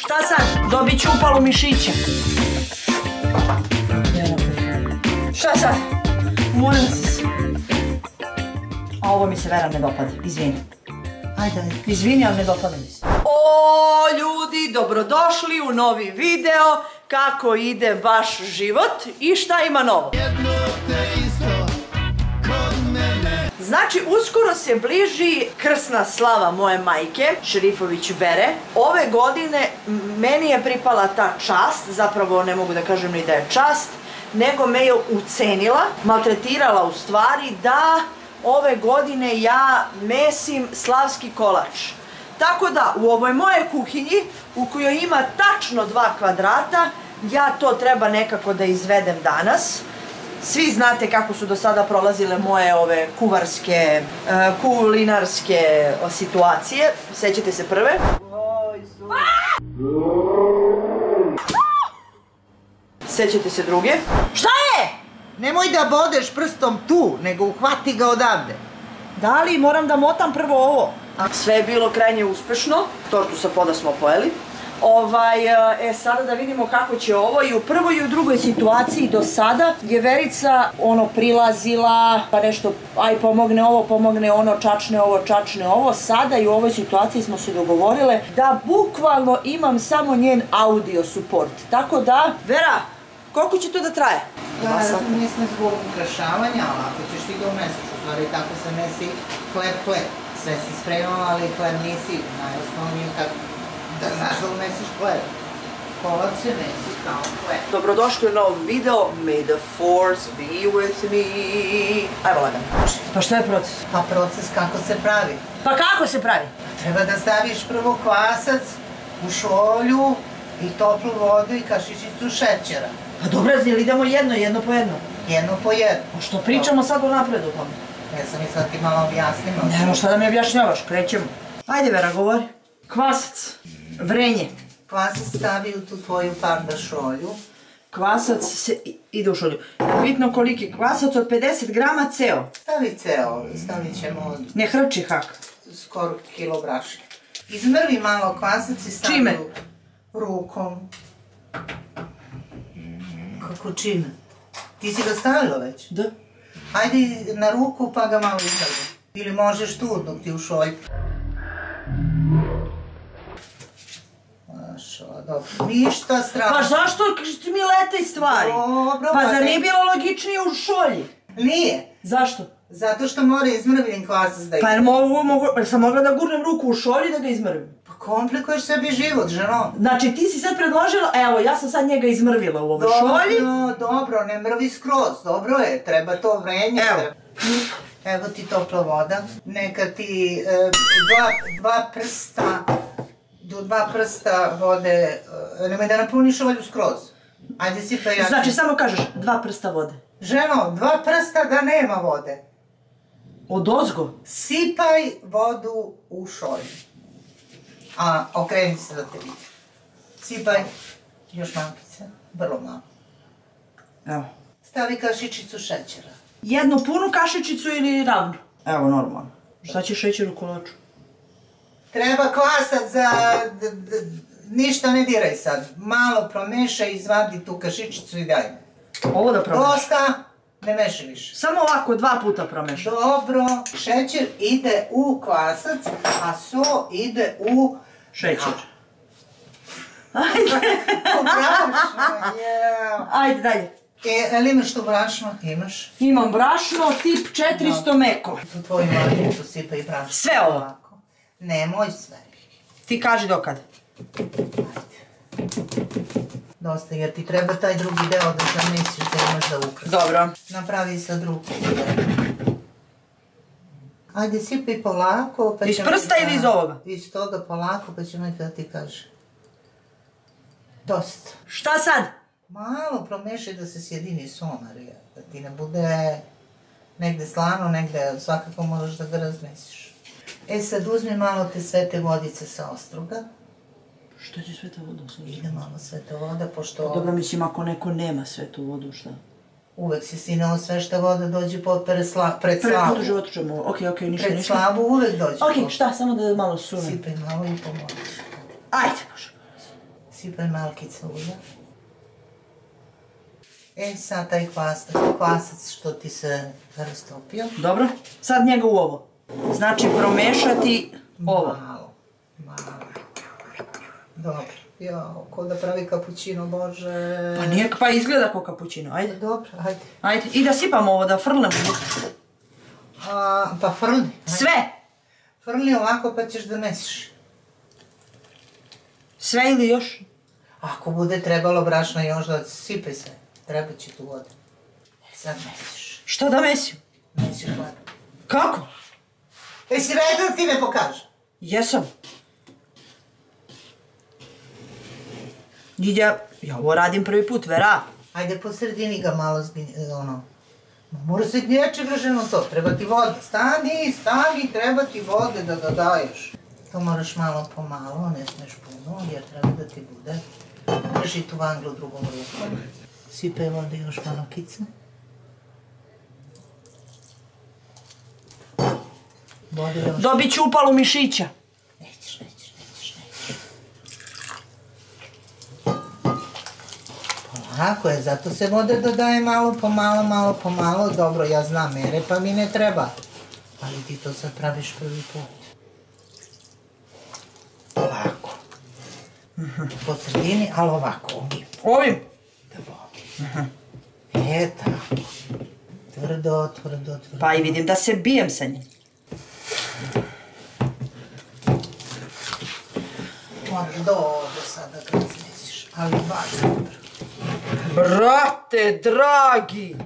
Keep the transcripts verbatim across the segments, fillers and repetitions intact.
Šta sad? Dobit ću upalu mišića. Šta sad? Molim se. A ovo mi se vera ne dopada, izvini. Ajde, izvini, ali ne dopada mi se. O, ljudi, dobrodošli u novi video kako ide vaš život i šta ima novo. Znači, uskoro se bliži krsna slava moje majke, Serifović Vere. Ove godine meni je pripala ta čast, zapravo ne mogu da kažem ni da je čast, nego me je ucenila, maltretirala u stvari da ove godine ja mesim slavski kolač. Tako da, u ovoj moje kuhinji, u kojoj ima tačno dva kvadrata, ja to treba nekako da izvedem danas. Svi znate kako su do sada prolazile moje ove kuvarske, kulinarske situacije. Sećate se prve? Sećate se druge? Šta je? Nemoj da bodeš prstom tu, nego uhvati ga odavde. Da li moram da motam prvo ovo? Sve je bilo krajnje uspešno. Tortu sa poda smo pojeli. Ovaj, e sada da vidimo kako će ovo. I u prvoj i u drugoj situaciji do sada je Verica ono prilazila, pa nešto, aj pomogne ovo, pomogne ono, čačne ovo, čačne ovo. Sada i u ovoj situaciji smo se dogovorile da bukvalno imam samo njen audio support. Tako da, Vera, koliko će to da traje? Ja sam jesna zbog ukrašavanja, ali ako ćeš ti ga umeseš, u stvari tako se mesi hleb, hleb. Sve si spremala, ali hleb nisi, najosnovnije kako. Da znaš da umesiš hleb. Kolač se mesi kao hleb. Dobrodošli u novom video. May the force be with me. Ajmo lagano. Pa što je proces? Pa proces kako se pravi. Pa kako se pravi? Treba da staviš prvo kvasac u šolju i toplu vodu i kašičicu šećera. Pa dobro, ili idemo jedno, jedno po jedno? Jedno po jedno. Pa što pričamo sad u napredu tome? Ja sam mislila ti malo objasnila. Nemo šta da mi objašnjavaš, krećemo. Ajde Vera, govori. Kvasac. Vrenje. Kvasac stavi u tu tvoju parda šolju. Kvasac se ide u šolju. Bitno koliki kvasac, od pedeset grama ceo. Stavi ceo, stavit ćemo od... Ne hrči hak. Skoro kilo brašna. Izmrvi malo kvasac i stavi... Čime? Rukom. Kako čime? Ti si ga stavila već? Da. Hajde na ruku pa ga malo izmrvi. Ili možeš tu dok ti u šolju. Ništa strano. Pa zašto mi lete stvari? Pa zar nije bilo logičnije u šolji? Nije. Zašto? Zato što mora izmrvljen kvasac da izmrvim. Pa sam mogla da gurnem ruku u šolji da ga izmrvim? Pa komplikuješ sebi život, ženo. Znači ti si sad predložila, evo ja sam sad njega izmrvila u ovoj šolji. Dobro, dobro, ne mrvi skroz, dobro je, treba to vrenje. Evo. Evo ti topla voda. Neka ti dva prsta... Do dva prsta vode, nemoj da napuniš ovalju skroz. Ajde si pa jači. Znači samo kažeš dva prsta vode. Ženo, dva prsta da nema vode. Od ozgo? Sipaj vodu u šolju. A okreni se da te vidim. Sipaj još mankice, vrlo malo. Evo. Stavi kašičicu šećera. Jednu punu kašičicu ili ravnu? Evo, normalno. Šta će šećer u kolaču? Treba kvasat za... Ništa ne diraj sad. Malo promešaj, izvadi tu kašičicu i daj. Ovo da promešaj? Dosta, ne mešaj više. Samo ovako, dva puta promešaj. Dobro. Šećer ide u kvasac, a so ide u... Šećer. Ajde. U brašno, jeo. Ajde, dalje. Jel imaš tu brašno? Imaš. Imam brašno, tip četiristo meko. U tvoju malinicu sipa i brašno. Sve ovo. Nemoj sve. Ti kaži dokad. Dosta, jer ti treba taj drugi deo da sam misliš da imaš za ukras. Dobro. Napravi sa drugu. Ajde, sipaj polako. Iz prsta ili iz ovoga? Iz toga polako, pa ćemo da ti kaže. Dosta. Šta sad? Malo promešaj da se sjedini somarija. Da ti ne bude negde slano, negde svakako moraš da ga razmesiš. E sad uzmi malo te svete vodice sa ostruga. Što će sveta voda ostruga? Ide malo sveta voda, pošto... Dobro, mislim, ako neko nema svetu vodu, šta? Uvek si sinao sve šta voda dođe pred slavu. Pred slavu u životu ćemo, okej, okej, ništa, ništa. Pred slavu uvek dođe. Okej, šta, samo da malo sunem. Sipaj malo i pomoći. Ajde, može. sipam malkica ulja. E, sad taj kvasac što ti se rastopio. Dobro, sad njega u ovo. Znači promešati ovo. Malo, malo. Dobro. Jao, ko da pravi kapućino, bože. Pa nije, pa izgleda kao kapućino, ajde. Dobro, ajde. Ajde, i da sipam ovo, da frlnem. Pa frlni. Sve! Frlni ovako pa ćeš da mesiš. Sve ili još? Ako bude trebalo brašno još da sipe sve. Treba će tu voda. Sad mesiš. Što da mesim? Mesiš voda. Kako? E si rekla da ti ne pokažem? Jesam. Didja, ja ovo radim prvi put, Vera. Ajde po sredini ga malo zginje, ono. Mora se gnječe graženo to, treba ti voda. Stani, stani, treba ti vode da ga daješ. To moraš malo po malo, ne smeš puno, jer treba da ti bude. Drži tu vanglu drugom rukom. Sipaj vode još malo kice. Dobit ću upalu mišića. Nećeš, nećeš. Tako je, zato se vode dodaje malo po malo, malo po malo. Dobro, ja znam mere, pa mi ne treba. Ali ti to sad praviš prvi put. Ovako. Po sredini, ali ovako, ovim. Ovim? Dobro. E, tako. Tvrdo, tvrdo, tvrdo. Pa i vidim da se bijem sa njim. Dobro, sada ga iznesiš, ali baš dobro. Brate, dragi!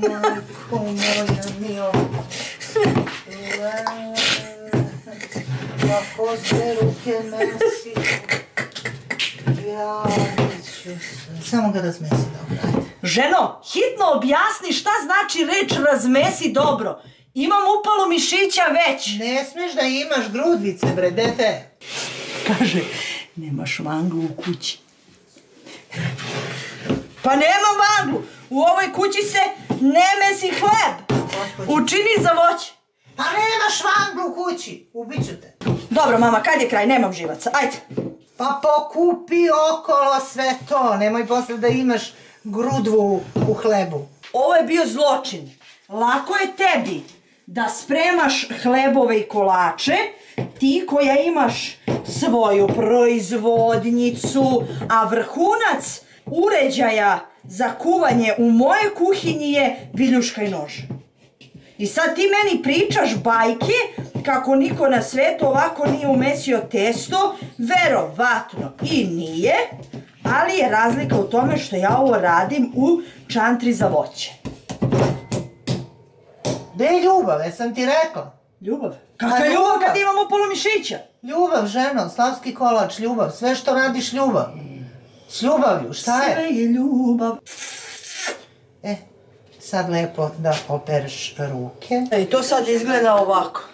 Majko moja mila! Kako se ruke mesi! Ja neću se... Samo ga razmesi dobro, ajde. Ženo, hitno objasni šta znači reč razmesi dobro. Imam upalu mišića već. Ne smeš da imaš grudvice, bre, dete. Kaže, nemaš vanglu u kući. Pa nemam vanglu, u ovoj kući se ne mesi hleb, učini za voće. Pa nemaš vanglu u kući, ubiću te. Dobro mama, kad je kraj, nemam živaca, ajde. Pa pokupi okolo sve to, nemoj posle da imaš grudvu u hlebu. Ovo je bio zločin, lako je tebi da spremaš hlebove i kolače, ti koja imaš svoju proizvodnicu, a vrhunac uređaja za kuvanje u mojoj kuhinji je viljuška i nož. I sad ti meni pričaš bajke kako niko na svetu ovako nije umesio testo, verovatno i nije, ali je razlika u tome što ja ovo radim u čantri za voće. Gde je ljubav, jesam ti rekla? Ljubav? Kakva ljubav kad imamo polo mišića? Ljubav, ženo, slavski kolač, ljubav, sve što radiš ljubav. S ljubavlju, šta je? Sve je ljubav. E, sad lepo da opereš ruke. E, to sad izgleda ovako.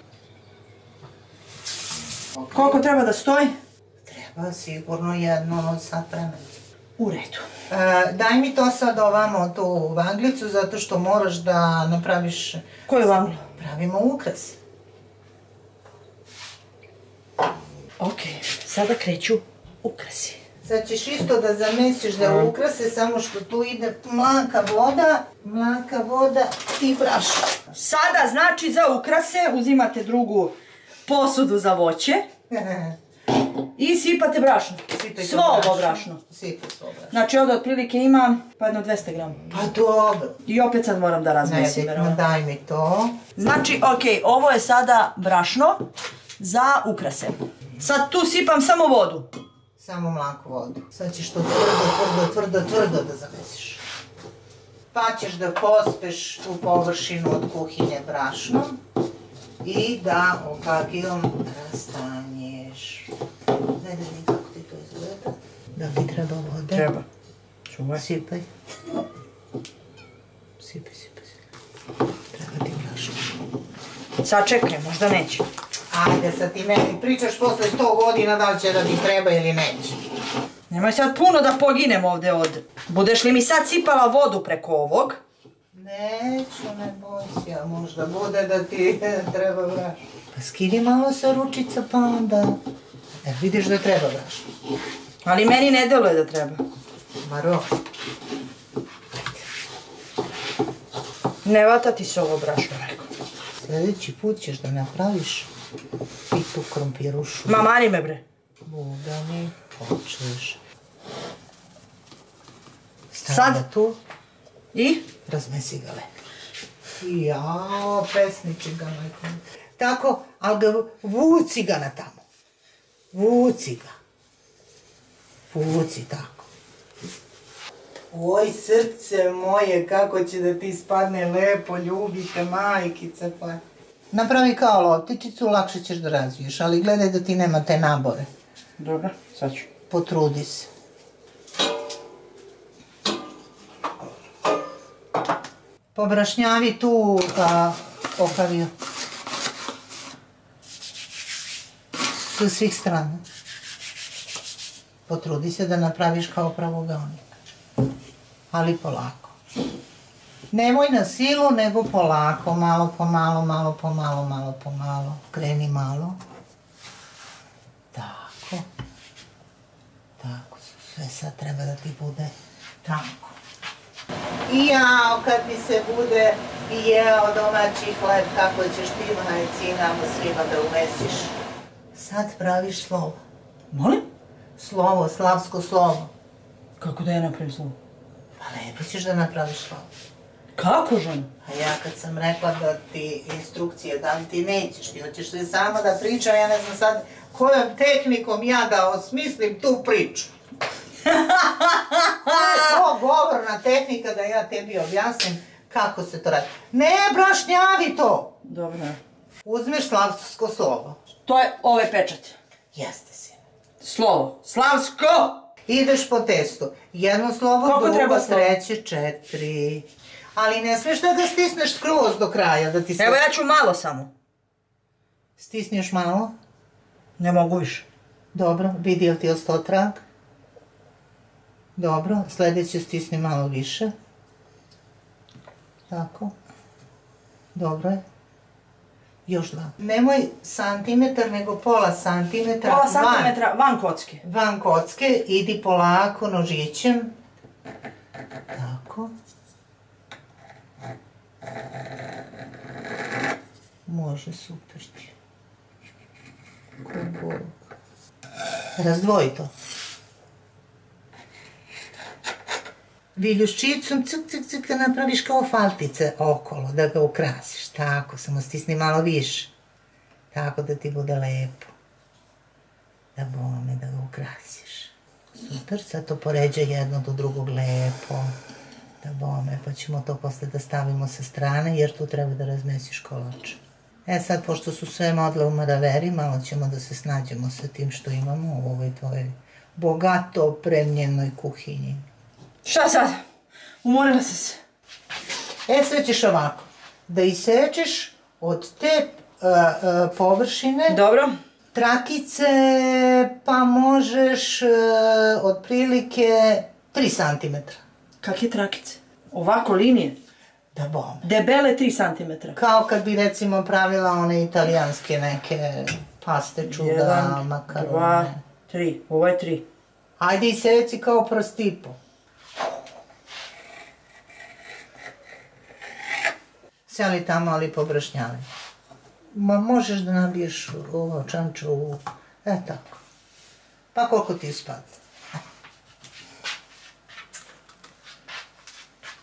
Koliko treba da stoji? Treba sigurno jedno sat vremena. U redu. Daj mi to sad ovamo, tu vanglicu, zato što moraš da napraviš... Koju vanglu? Pravimo ukras. Okej, sada kreću ukrasi. Sad ćeš isto da zamesiš da ukrase, samo što tu ide mlaka voda, mlaka voda i brašno. Sada znači za ukrase uzimate drugu posudu za voće i sipate brašno. Svo ovo brašno. Sipaj svo brašno. Znači ovdje otprilike ima pa jedno dvesta grama. Pa dobro. I opet sad moram da razmesim. Ne, daj mi to. Znači, okej, ovo je sada brašno za ukrase. Sad tu sipam samo vodu. Samo mlaku vodu. Sad ćeš to tvrdo, tvrdo, tvrdo, tvrdo da zamesiš. Pa ćeš da pospeš tu površinu od kuhinje brašnom i da okagijom rastanješ. Ne da mi kako ti to izgleda. Da li treba vode? Treba. Čuvaj. Sipaj. Sipaj, sipaj, sipaj. Treba ti brašno. Sad čekaj, možda neće. Ajde, sad ti meni pričaš posle sto godina da li će da ti treba ili neće. Nemoj sad puno da poginem ovde od... Budeš li mi sad sipala vodu preko ovog? Neću, ne boj se, a možda bude da ti treba brašno. Pa skini malo sa ručica pa onda... E, vidiš da treba brašno. Ali meni ne deluje da treba. Maro. Ne vata ti se ovo brašno, rekao. Sljedeći put ćeš da napraviš pitu krompirušu. Ma, mani me, bre. Boga mi počneš. Sad? Tu. I? Razmesi ga lepo. Jao, pesniči ga, majko. Tako, ali ga vuci ga na tamo. Vuci ga. Vuci, tako. Oj, srce moje, kako će da ti spadne lepo, ljubite, majkica, pa... Napravi kao loptičicu, lakše ćeš da razviješ, ali gledaj da ti nema te nabore. Dobro, sad ću. Potrudi se. Pobrašnjavi tu okaviju. Sa svih strana. Potrudi se da napraviš kao pravougaonik. Ali polako. Nemoj na silu, nego polako. Malo po malo, malo po malo, malo po malo. Kreni malo. Tako. Tako. Sve sad treba da ti bude tako. I jao, kad mi se bude jeo domaći hleb, kako ćeš ti majci i nama svima da umesiš. Sad praviš slovo. Molim? Slovo, slavsko slovo. Kako da ja napravim slovo? Pa lepo ćeš da napraviš slovo. Kako, žena? A ja kad sam rekla da ti instrukcije dam, ti nećeš, ti hoćeš li sama da pričam, ja ne znam sad kojom tehnikom ja da osmislim tu priču. To je to govorna tehnika da ja tebi objasnim kako se to radi. Ne brašnjavi to! Dobro. Uzmeš slavsko slovo. To je ove pečate. Jeste, sine. Slovo. Slavsko! Ideš po testu. Jedno slovo, drugo, treće, četiri. Ali ne smiješ da ga stisneš skroz do kraja. Evo ja ću malo samo. Stisneš malo? Ne mogu više. Dobro, vidi jel ti je ostao trag. Dobro, sljedeće stisni malo više. Tako. Dobro je. Još dva. Nemoj santimetar, nego pola santimetra. Pola santimetra van kocke. Van kocke, idi polako nožićem. Tako. Može, super ti. Razdvoji to. Viljuščicom cik cik cik da napraviš kao faltice okolo, da ga ukrasiš, tako, samo stisni malo više, tako da ti bude lepo, da bome, da ga ukrasiš. Super, sad to poređa jedno do drugog lepo, da bome, pa ćemo to posle da stavimo sa strane, jer tu treba da razmesiš kolač. E sad, pošto su sve modle u maraveri, malo ćemo da se snađemo sa tim što imamo u ovoj tvojoj bogato opremljenoj kuhinji. Šta sad? Umorila sam se. E, sve ćeš ovako. Da isečeš od te površine trakice, pa možeš otprilike tri santimetra. Kak je trakice? Ovako linije? Da bome. Debele tri santimetra. Kao kad bi recimo pravila one italijanske neke paste, čuda, makarone. Jedan, dva, tri. Ovo je tri. Hajde iseci kao prostipo. Ali tamo, ali pobrašnjali. Ma možeš da nabiješ ovo čanče u... E tako. Pa koliko ti ispada?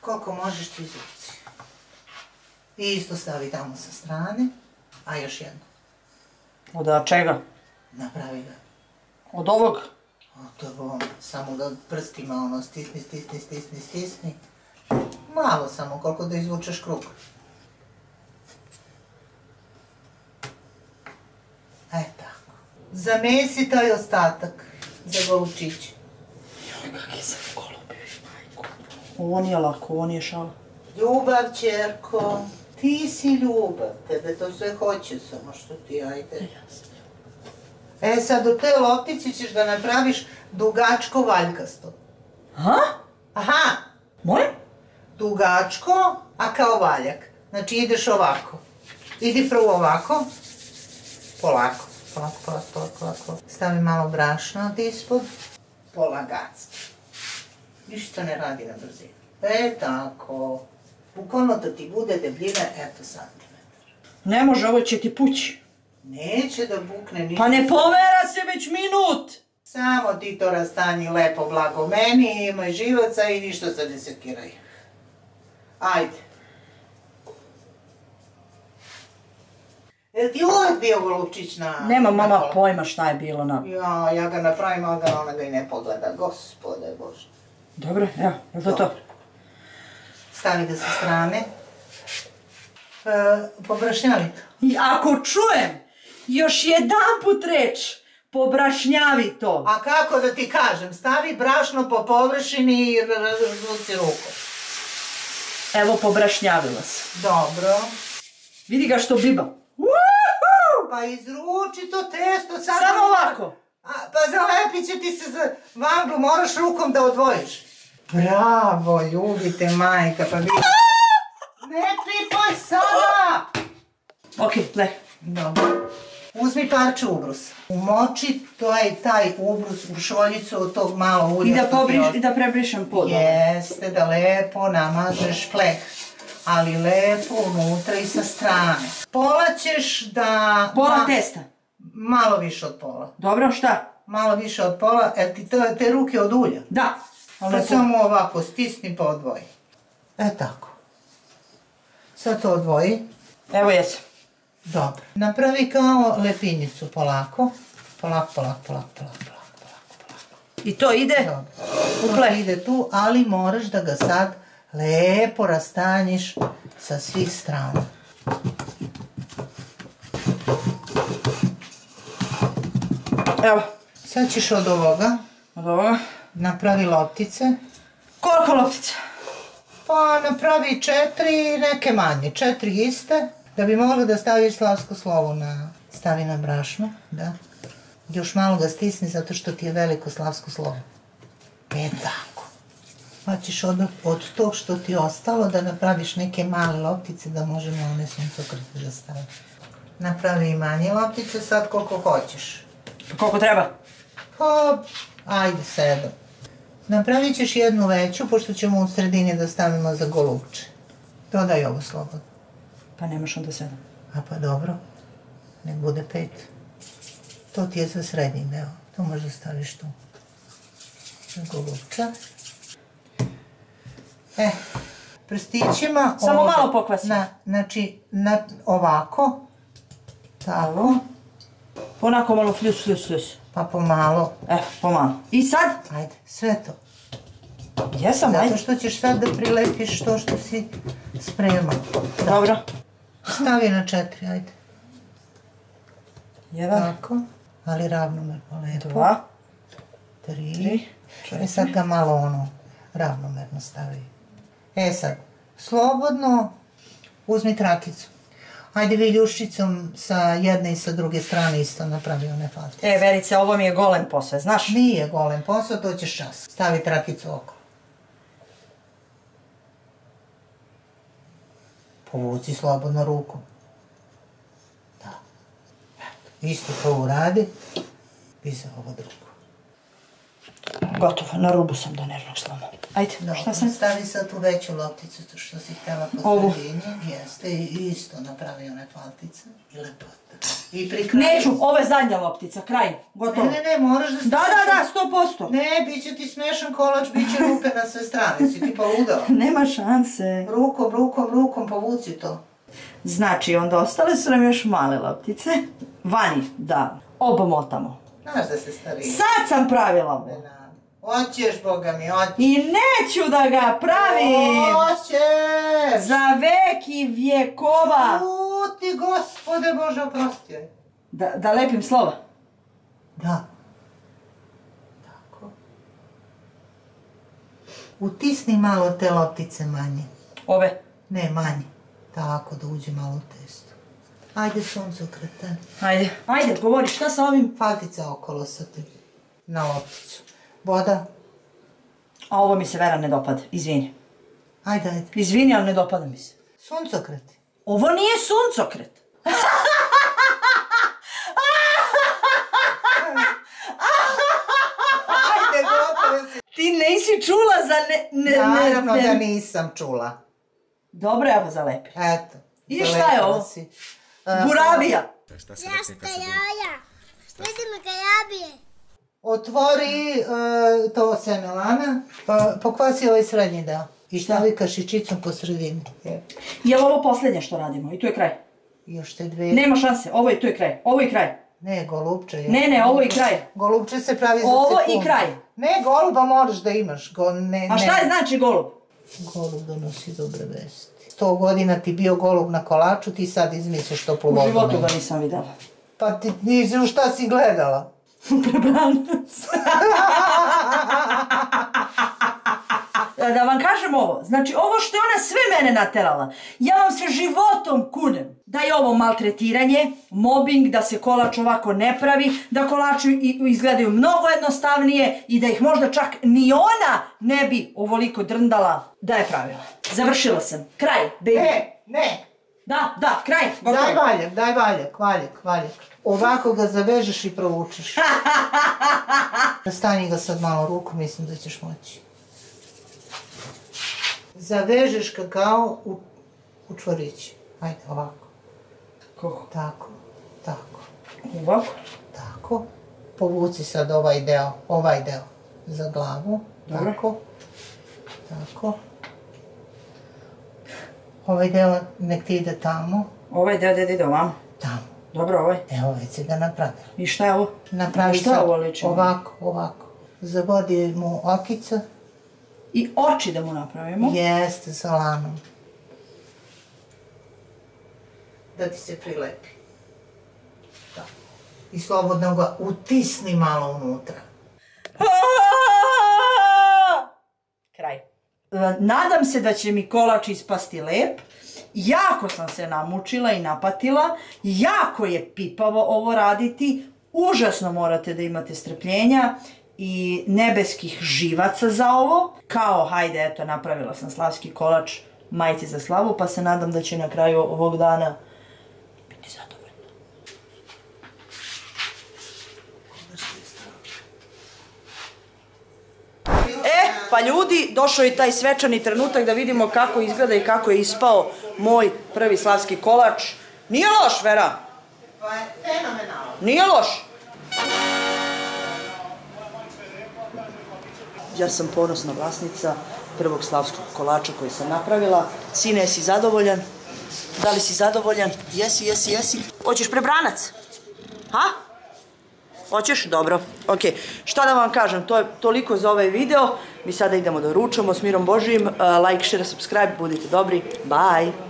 Koliko možeš ti izvuci. I isto stavi tamo sa strane. A još jedno. Od čega? Napravi ga. Od ovog? Od ovog. Samo da prstima ono stisni, stisni, stisni, stisni. Malo samo, koliko da izvučeš krug. E tako. Zamesi taj ostatak za golučiće. Joj, kak je sad golubio, majko. Ovo nije lako, ovo nije šala. Ljubav, čerko, ti si ljubav. Tebe to sve hoće, samo što ti ajde. E sad, u te loptici ćeš da napraviš dugačko valjkasto. Ha? Aha. Moje? Dugačko, a kao valjak. Znači ideš ovako. Idi prvo ovako. Polako, polako, polako, polako, polako. Stavi malo brašna od ispod. polaganski. Ništa ne radi na brzinu. E tako, bukvalno da ti bude debljine, eto, santimetar. Ne može, ovo će ti pući. Neće da bukne ništa. Pa ne povera se već minut! Samo ti to rastani lepo, blago meni, imaj živaca i ništa se ne sekiraj. Ajde. Jel ti uvek bio golupčić na... Nema mama pojma šta je bilo na... Ja, ja ga napravim, ali ona ga i ne pogleda. Gospode Bože. Dobro, evo, je li to to? Stavi ga sa strane. Pobrašnjavit. Ako čujem još jedan put reč, pobrašnjavi to. A kako da ti kažem, stavi brašno po površini i razvuci rukom. Evo, pobrašnjavila se. Dobro. Vidi ga što biba. Pa izruči to testo. Samo ovako. Pa zalepit će ti se za vaglu, moraš rukom da odvojiš. Bravo, ljubite majka, pa vidi. Ne tripaj sada! Ok, le. Dobro. Uzmi parče ubrusa. Umoči taj ubrus u šoljicu od tog malo ulja. I da prebrišem pod. Jeste, da lepo namažeš pleh. Ali lepo unutra i sa strane. Pola ćeš da... Pola testa? Malo više od pola. Dobro, šta? Malo više od pola, jer ti te ruke od ulja. Da. Pa samo ovako, stisni pa odvoji. E tako. Sad to odvoji. Evo jesam. Dobro. Napravi kao lepinjicu polako. Polako, polako, polako, polako, polako. I to ide? Dobro. To ide tu, ali moraš da ga sad... Lepo rastanjiš sa svih strana. Evo. Sad ćeš od ovoga napravi loptice. Koliko loptice? Pa napravi četiri neke manje, četiri iste. Da bi mogla da staviš slavsko slovo na... Stavi na brašno, da. Još malo ga stisni zato što ti je veliko slavsko slovo. Peta. Pa ćeš od tog što ti je ostalo da napraviš neke male loptice da možemo one suncokrete da stavimo. Napravi i manje loptice sad koliko hoćeš. Pa koliko treba? Pa, ajde sedam. Napravit ćeš jednu veću pošto ćemo u sredini da stavimo za golupče. Dodaj ovo slobodno. Pa nemaš onda sedam. A pa dobro, nek bude pet. To ti je za srednji deo, to možda staviš tu. Za golupča. E, prstićima... Samo malo pokvasim. Znači, ovako. Tako. Onako malo fljus, fljus, fljus. Pa pomalo. Evo, pomalo. I sad? Ajde, sve to. Jesam, ajde. Zato što ćeš sad da prilepiš to što si spremao. Dobro. Stavi na četiri, ajde. Jedan. Tako. Ali ravnomerno lepo. Dva. Tri. I sad ga malo ono, ravnomerno stavi. E sad, slobodno uzmi trakicu. Ajde viljuščicom sa jedne i sa druge strane isto napravi one faltice. E, Verice, ovo mi je golem posao, znaš? Nije golem posao, to ćeš čas. Stavi trakicu oko. Povuci slobodno rukom. Da. Isto to uradi. I za ovo drugo. Gotovo, na rubu sam do nervnog sloma. Ajde, šta sam? Stavi sad tu veću lopticu, to što si htjela po sredini. Jeste, isto napravi one faltice i lepota. I prikraj. Neću, ovo je zadnja loptica, kraj, gotovo. Ne, ne, ne, moraš da... Da, da, da, sto posto. Ne, bit će ti smešan kolač, bit će rupe na sve strane, si ti poludala. Nema šanse. Rukom, rukom, rukom, povuci to. Znači, onda ostale su nam još male loptice. Vani, da, obomotamo. Znaš da se stari. Sad sam pravila ovo. Hoćeš, Boga mi, hoćeš. I neću da ga pravim. Hoćeš. Za vek i vjekova. Uti, Gospode Bože, oprosti. Da lepim slova? Da. Tako. Utisni malo te loptice manje. Ove? Ne, manje. Tako, da uđe malo testo. Ajde, suncokrete. Ajde. Ajde, govori, šta sa ovim? Faltica okolo sa ti. Na lopticu. Voda. A ovo mi se, Vera, ne dopada. Izvini. Ajde, ajde. Izvini, ali ne dopada mi se. Suncokret. Ovo nije suncokret. Ajde, dobro. Ti nisi čula za ne... ne Naravno ne, ne. Da nisam čula. Dobro, evo zalepi. Eto. I šta je ovo? Uh, Buravija. Jastajaja. Sledimo kajabije. Otvori uh, to seme lana, pa pokvasi ovaj srednji deo. I šta? Stavi kašičicom po sredini. Je li ovo poslednje što radimo? I tu je kraj. Još te dve. Nema šanse, ovo je, tu je kraj. Ovo je kraj. Ne, golubče je. Ne, ne, ovo je kraj. Golubče se pravi za sekundu. Ovo i kraj. Ne, goluba moraš da imaš. A šta je znači golub? Golub donosi dobre vesti. Sto godina ti bio golub na kolaču, ti sad izmisliš to plovodno. U životu ga nisam videla. Pa ti nisi u šta si gledala? Prebranac. Da vam kažem ovo, znači ovo što je ona sve mene naterala, ja vam se životom kunem da je ovo maltretiranje, mobing, da se kolač ovako ne pravi, da kolači izgledaju mnogo jednostavnije i da ih možda čak ni ona ne bi ovoliko drndala da je pravila. Završila sam. Kraj, baby. Ne, ne. Da, da, kraj. Daj valjak, daj valjak, valjak, valjak. Ovako ga zavežeš i provučeš. Stani ga sad malo ruku, mislim da ćeš moći. Zavežeš kakao u čvorići. Ajde, ovako. Kako? Tako, tako. Ovako? Tako. Povuci sad ovaj deo, ovaj deo za glavu. Tako. Tako. Ovaj deo nek ti ide tamo. Ovaj deo da ide ovamo? Tamo. Dobro, ovaj? Evo, već si ga napravila. I šta je ovo? Napravi sad ovako, ovako. Zavodi mu okica. I oči da mu napravimo. Jeste, sa lanom. Da ti se prilepi. Tako. I slobodno ga utisni malo unutra. Kraj. Nadam se da će mi kolač ispasti lep. Jako sam se namučila i napatila. Jako je pipavo ovo raditi. Užasno morate da imate strpljenja i nebeskih živaca za ovo. Kao, hajde, eto, napravila sam slavski kolač majci za slavu, pa se nadam da će na kraju ovog dana biti zadovoljna. E, pa ljudi, došao je taj svečani trenutak da vidimo kako izgleda i kako je ispao moj prvi slavski kolač. Nije loš, Vera? Pa je fenomenalno. Nije loš. Ja sam ponosna vlasnica prvog slavskog kolača koji sam napravila. Sine, jesi zadovoljan? Da li si zadovoljan? Jesi, jesi, jesi. Hoćeš prebranac? Ha? Hoćeš? Dobro. Ok. Šta da vam kažem, to je toliko za ovaj video. Mi sada idemo da ručamo s mirom Božijim. Like, share, subscribe. Budite dobri. Bye!